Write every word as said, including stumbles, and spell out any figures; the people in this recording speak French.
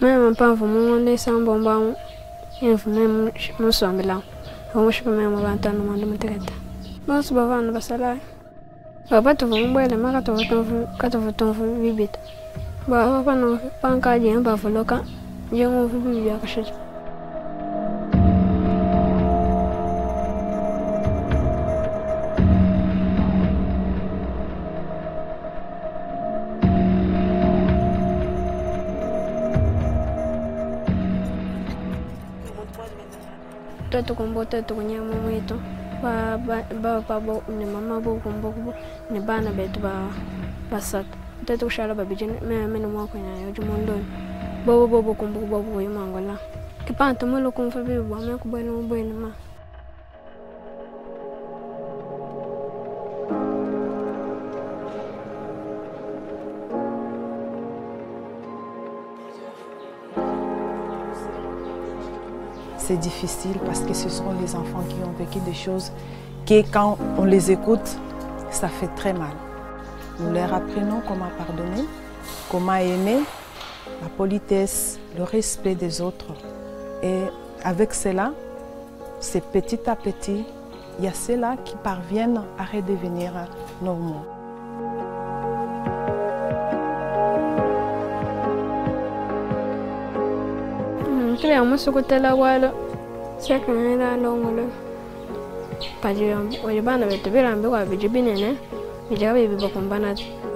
Même pas pour moi, les sans bonbons, et même je me sens là. Moi, je peux même entendre mon maître. Moi, je bavais en bas là. Papa, tu vas me boire le matin quand tu vas quand tu vas t'en faire vite. Bah, papa, non, pas encore bien, bah, voilà quand j'ai envie de vivre quelque chose. Toto kumbo toto kunyama mwetu ba ba ba babo ne mama bo kumbo kumbo ne bana betu ba basat toto kushala babijeni me me no mwako nyayo jumondo bo bo bo kumbo kumbo bo yimangola kipanto molo kumfa bi bo me kubona ubwena ma. C'est difficile parce que ce sont les enfants qui ont vécu des choses qui, quand on les écoute, ça fait très mal. Nous leur apprenons comment pardonner, comment aimer, la politesse, le respect des autres. Et avec cela, c'est petit à petit, il y a ceux-là qui parviennent à redevenir normaux. Très bien, moi ce côté là, voilà, c'est que nous là longue là. Parce que on est pas dans le terrain, on va pas vivre bien, hein. Mais j'avais vu beaucoup de bananes.